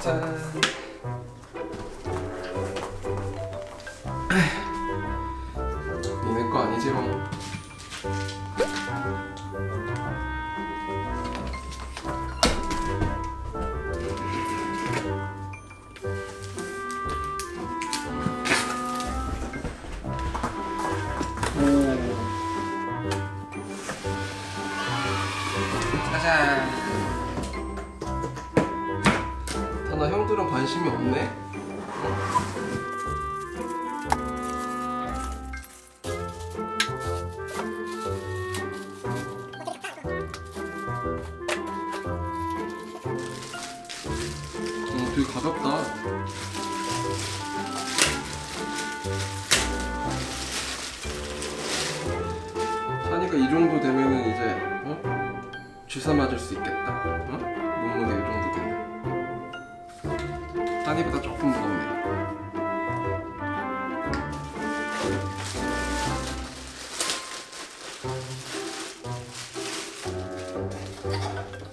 짠. 니네 거 아니지 형? 짜잔. 다나 형들은 관심이 없네? 되게 가볍다. 그러니까 이 정도 되면은 이제 어? 주사 맞을 수 있겠다. 응? 몸무게 이 정도 되면 따니보다 조금 무겁네.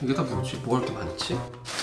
이게 다 뭐지? 뭐 할 게 많지?